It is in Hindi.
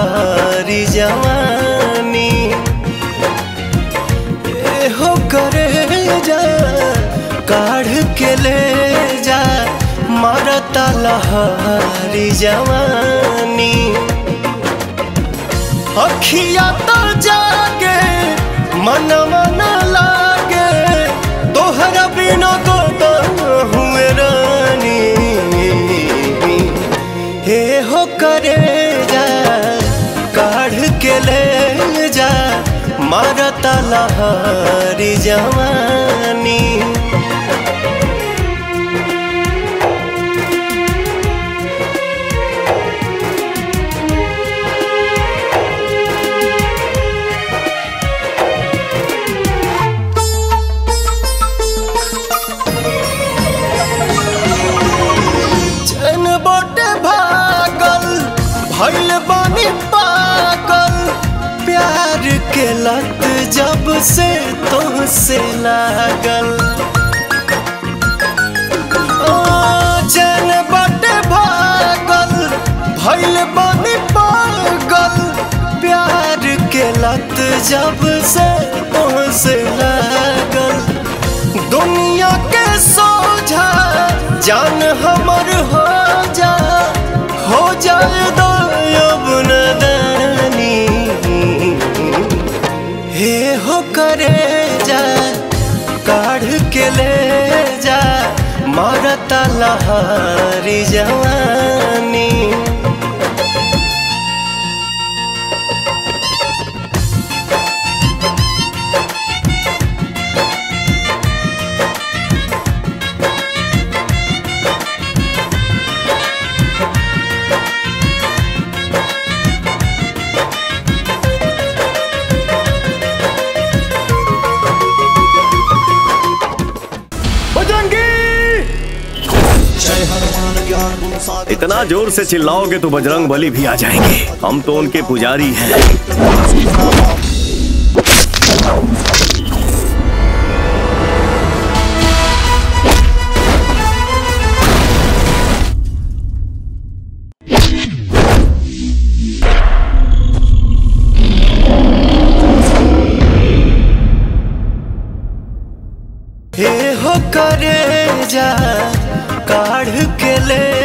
हमारी जवानी ए हो करे जा काढ़ के ले जा मारता लहरी जवानी अखिया तो जागे मन मन लागे तोहरा बिना तो हुए रानी हे हो करे जा काढ़ के ले जा मारता लहरी जवानी लत जब से तुमसे लागल जन बटे भागल भइल बनी पागल प्यार के लत जब से तुमसे लागल दुनिया के सोझा जान हमर हो जाए दो हे हो करे जा काढ़ के ले जा मारता लहरी जवानी इतना जोर से चिल्लाओगे तो बजरंग बली भी आ जाएंगे। हम तो उनके पुजारी हैं। हे हो करे जा काढ़ के ले